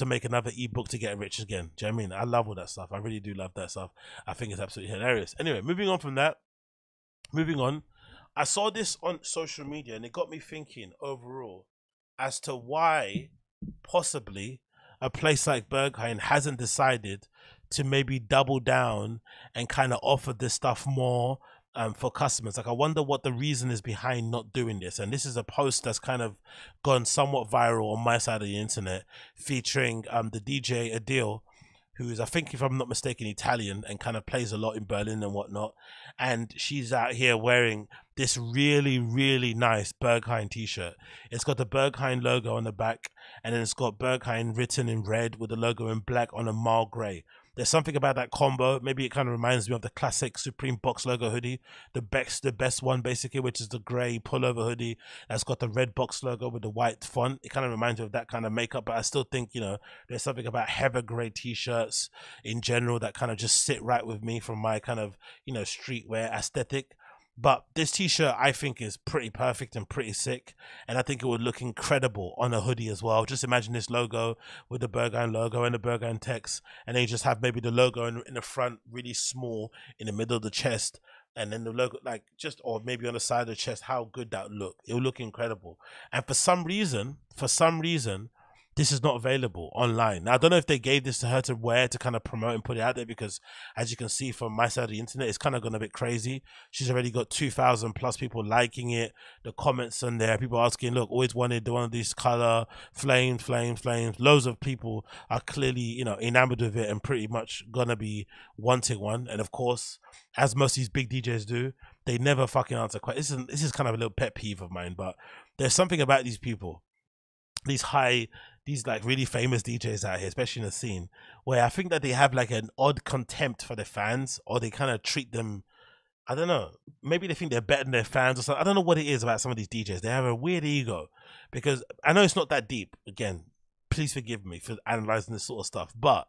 to make another ebook to get rich again. Do you know what I mean? I love all that stuff. I really do love that stuff. I think it's absolutely hilarious. Anyway, moving on from that. Moving on. I saw this on social media and it got me thinking overall as to why possibly a place like Berghain hasn't decided to maybe double down and kind of offer this stuff more for customers. Like, I wonder what the reason is behind not doing this. And this is a post that's kind of gone somewhat viral on my side of the internet, featuring the DJ Adiel, who is, I think if I'm not mistaken, Italian and kind of plays a lot in Berlin and whatnot. And she's out here wearing this really, really nice Berghain t-shirt. It's got the Berghain logo on the back, and then it's got Berghain written in red with the logo in black on a marl grey. There's something about that combo. Maybe it kind of reminds me of the classic Supreme box logo hoodie, the best one basically, which is the grey pullover hoodie that's got the red box logo with the white font. It kind of reminds me of that kind of makeup, but I still think, you know, there's something about heather grey t-shirts in general that kind of just sit right with me from my kind of, you know, streetwear aesthetic. But this t-shirt, I think, is pretty perfect and pretty sick. And I think it would look incredible on a hoodie as well. Just imagine this logo with the Berghain logo and the Berghain text. And then you just have maybe the logo in the front, really small, in the middle of the chest. And then the logo, like, just, or maybe on the side of the chest, how good that would look. It would look incredible. And for some reason, this is not available online. Now, I don't know if they gave this to her to wear to kind of promote and put it out there, because as you can see from my side of the internet, it's kind of gone a bit crazy. She's already got 2,000 plus people liking it. The comments on there, people asking, look, always wanted one of these color, flames. Loads of people are clearly, you know, enamored with it and pretty much gonna be wanting one. And of course, as most of these big DJs do, they never fucking answer questions. This is kind of a little pet peeve of mine, but there's something about these people, these like really famous DJs out here, especially in the scene, where I think that they have like an odd contempt for their fans, or they kind of treat them, I don't know, maybe they think they're better than their fans or something. I don't know what it is about some of these DJs. They have a weird ego, because I know it's not that deep. Again, please forgive me for analyzing this sort of stuff, but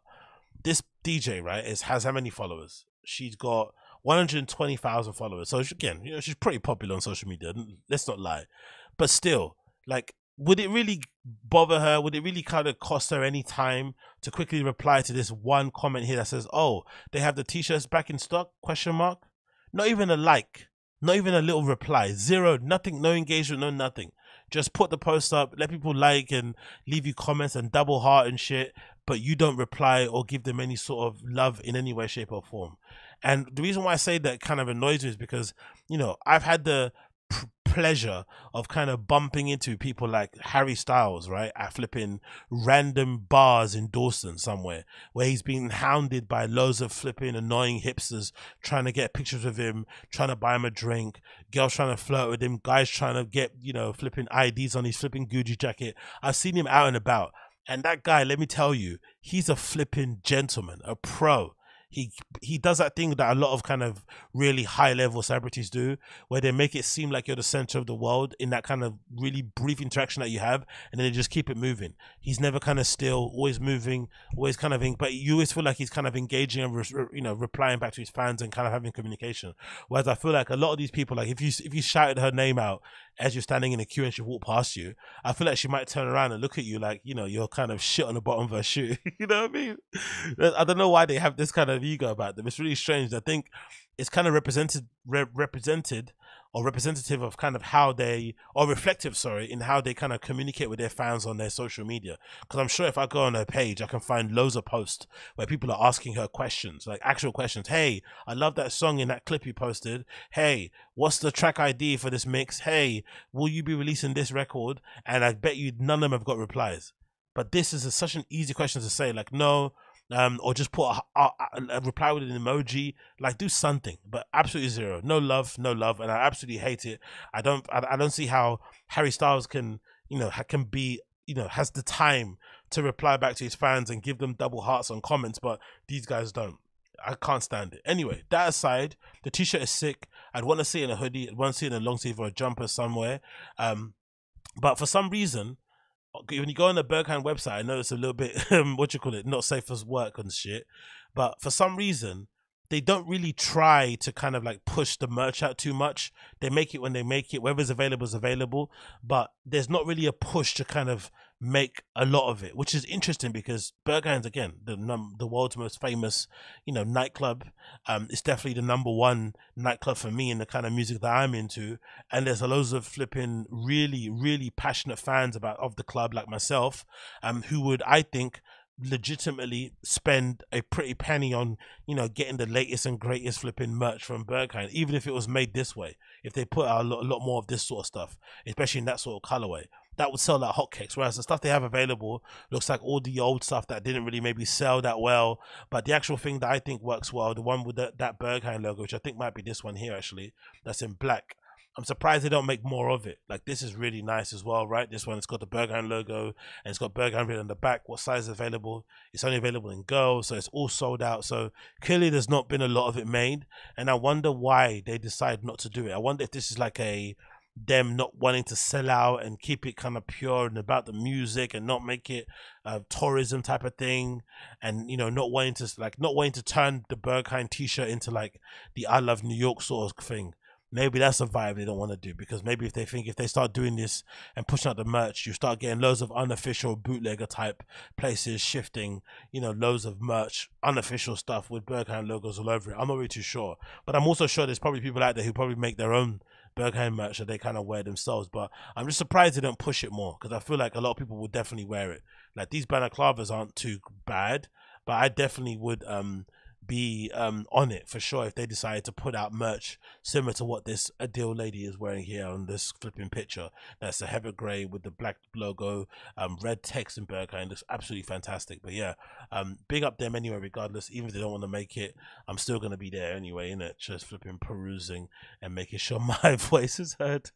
this DJ, right, has how many followers? She's got 120,000 followers. So again, you know, she's pretty popular on social media. Let's not lie. But still, like, would it really bother her? Would it really kind of cost her any time to quickly reply to this one comment here that says, oh, they have the t-shirts back in stock, ? Not even a like, not even a little reply, zero, nothing, no engagement, no nothing. Just put the post up, let people like and leave you comments and double heart and shit, but you don't reply or give them any sort of love in any way, shape or form. And the reason why I say that kind of annoys me is because, you know, I've had the pleasure of kind of bumping into people like Harry Styles, right, at flipping random bars in Dawson somewhere, where he's being hounded by loads of flipping annoying hipsters trying to get pictures with him, trying to buy him a drink, girls trying to flirt with him, guys trying to get, you know, flipping IDs on his flipping Gucci jacket. I've seen him out and about, and that guy, let me tell you, he's a flipping gentleman, a pro. He does that thing that a lot of kind of really high-level celebrities do, where they make it seem like you're the center of the world in that kind of really brief interaction that you have, and then they just keep it moving. He's never kind of still, always moving, always kind of, but you always feel like he's kind of engaging and, you know, replying back to his fans and kind of having communication. Whereas I feel like a lot of these people, like if you shouted her name out as you're standing in a queue and she walked past you, I feel like she might turn around and look at you like, you know, you're kind of shit on the bottom of her shoe. You know what I mean? I don't know why they have this kind of ego about them. It's really strange. I think it's kind of representative of kind of how they, or reflective, sorry, in how they kind of communicate with their fans on their social media. Because I'm sure if I go on her page, I can find loads of posts where people are asking her questions, like actual questions. Hey, I love that song in that clip you posted. Hey, what's the track ID for this mix? Hey, will you be releasing this record? And I bet you none of them have got replies. But this is such an easy question to say, like, no, or just put a reply with an emoji, like, do something. But absolutely zero, no love, and I absolutely hate it. I don't see how Harry Styles can, you know, can be, you know, has the time to reply back to his fans and give them double hearts on comments, but these guys don't. I can't stand it. Anyway, that aside, the t-shirt is sick. I'd want to see it in a hoodie, I'd want to see it in a long sleeve or a jumper somewhere, but for some reason, when you go on the Berghain website, I know it's a little bit, not safe for work and shit, but for some reason, they don't really try to kind of like push the merch out too much. They make it when they make it, whatever's available is available, but there's not really a push to kind of make a lot of it, which is interesting because Berghain's, again, the world's most famous, you know, nightclub. It's definitely the #1 nightclub for me in the kind of music that I'm into, and there's loads of flipping really passionate fans of the club like myself, who would, I think, legitimately spend a pretty penny on, you know, getting the latest and greatest flipping merch from Berghain, even if it was made this way. If they put out a lot more of this sort of stuff, especially in that sort of colorway, that would sell like hotcakes. Whereas the stuff they have available looks like all the old stuff that didn't really maybe sell that well. But the actual thing that I think works well, the one with that Berghain logo, which I think might be this one here actually, that's in black. I'm surprised they don't make more of it. Like, this is really nice as well, right? This one, it's got the Berghain logo and it's got Berghain written on the back. What size is available? It's only available in girls, so it's all sold out. So clearly there's not been a lot of it made, and I wonder why they decide not to do it. I wonder if this is like them not wanting to sell out and keep it kind of pure and about the music and not make it a tourism type of thing, and, you know, not wanting to turn the Berghain t-shirt into like the I Love New York sort of thing. Maybe that's a vibe they don't want to do, because maybe if they think if they start doing this and pushing out the merch, you start getting loads of unofficial bootlegger type places shifting, you know, loads of merch, unofficial stuff with Berghain logos all over it. I'm not really too sure, but I'm also sure there's probably people out there who probably make their own Berghain merch that they kind of wear themselves, but I'm just surprised they don't push it more, because I feel like a lot of people would definitely wear it. Like, these balaclavas aren't too bad, but I definitely would be on it for sure if they decided to put out merch similar to what this Adil lady is wearing here on this flipping picture. That's a heather gray with the black logo, red text in Berghain. Looks absolutely fantastic. But yeah, big up them anyway, regardless. Even if they don't want to make it, I'm still going to be there anyway, innit? Just flipping perusing and making sure my voice is heard.